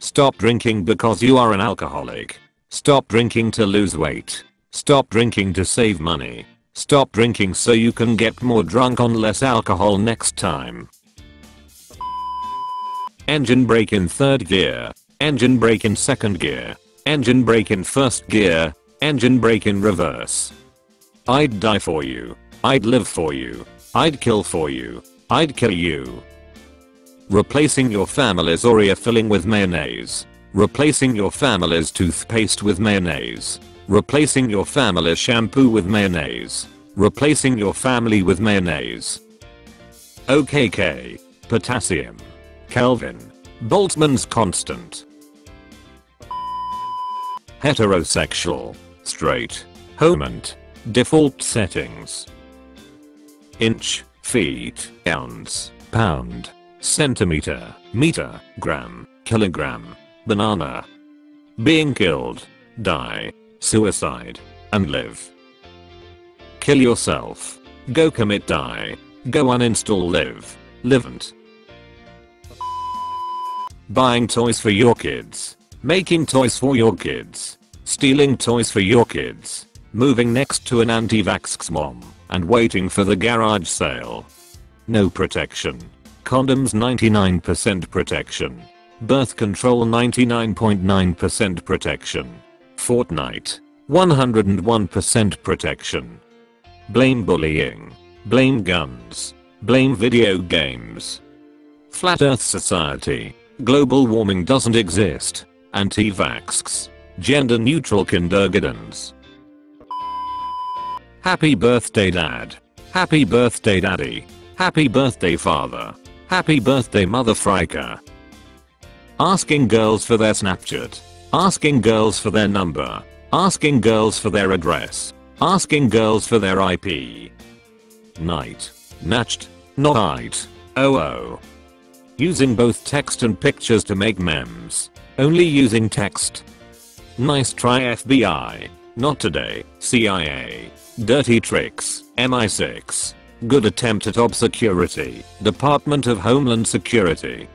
Stop drinking because you are an alcoholic. Stop drinking to lose weight. Stop drinking to save money. Stop drinking so you can get more drunk on less alcohol next time. Engine brake in third gear. Engine brake in second gear. Engine brake in first gear. Engine brake in reverse. I'd die for you. I'd live for you. I'd kill for you. I'd kill you. Replacing your family's Oreo filling with mayonnaise. Replacing your family's toothpaste with mayonnaise. Replacing your family's shampoo with mayonnaise. Replacing your family with mayonnaise. OKK. Potassium. Kelvin. Boltzmann's constant. Heterosexual. Straight. Homant. Default settings. Inch, feet, ounce, pound, centimeter, meter, gram, kilogram, banana. Being killed, die, suicide, and live. Kill yourself. Go commit die. Go uninstall live. Livant. Buying toys for your kids. Making toys for your kids. Stealing toys for your kids. Moving next to an anti-vaxx mom and waiting for the garage sale. No protection. Condoms 99% protection. Birth control 99.9% protection. Fortnite 101% protection. Blame bullying. Blame guns. Blame video games. Flat Earth Society. Global warming doesn't exist. Anti-vaxx. Gender neutral kindergartens. Happy birthday dad. Happy birthday daddy. Happy birthday father. Happy birthday mother friker. Asking girls for their Snapchat. Asking girls for their number. Asking girls for their address. Asking girls for their IP. Night. Natched. Not night. Oh. Using both text and pictures to make memes. Only using text. Nice try FBI. Not today. CIA. Dirty tricks. MI6. Good attempt at obscurity. Department of Homeland Security.